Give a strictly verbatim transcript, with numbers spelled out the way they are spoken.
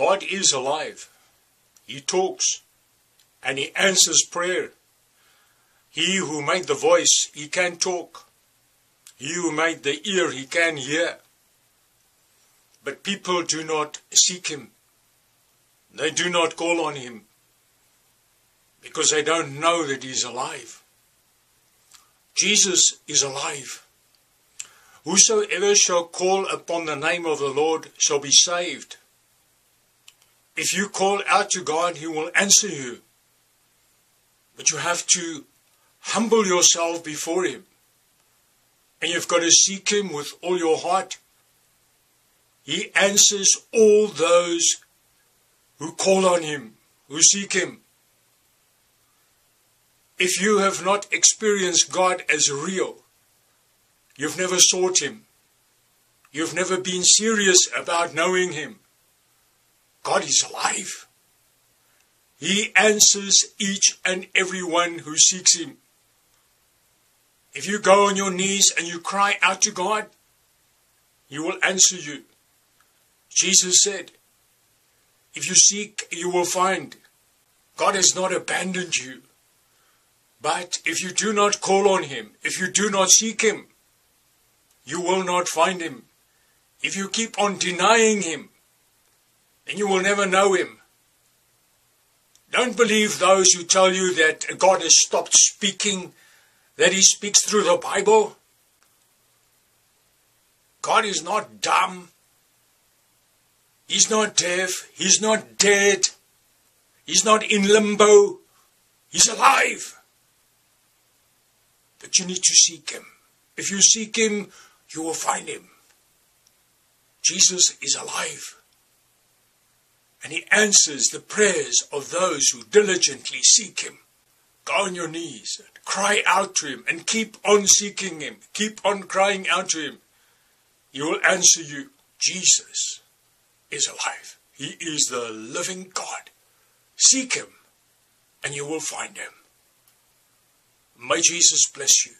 God is alive. He talks and He answers prayer. He who made the voice, He can talk. He who made the ear, He can hear. But people do not seek Him. They do not call on Him because they don't know that He is alive. Jesus is alive. Whosoever shall call upon the name of the Lord shall be saved. If you call out to God, He will answer you. But you have to humble yourself before Him. And you've got to seek Him with all your heart. He answers all those who call on Him, who seek Him. If you have not experienced God as real, you've never sought Him. You've never been serious about knowing Him. God is alive. He answers each and every one who seeks Him. If you go on your knees and you cry out to God, He will answer you. Jesus said, if you seek, you will find. God has not abandoned you. But if you do not call on Him, if you do not seek Him, you will not find Him. If you keep on denying Him, then you will never know Him. Don't believe those who tell you that God has stopped speaking, that He speaks through the Bible. God is not dumb. He's not deaf. He's not dead. He's not in limbo. He's alive. But you need to seek Him. If you seek Him, you will find Him. Jesus is alive. And He answers the prayers of those who diligently seek Him. Go on your knees, and cry out to Him, and keep on seeking Him. Keep on crying out to Him. He will answer you. Jesus is alive. He is the living God. Seek Him, and you will find Him. May Jesus bless you.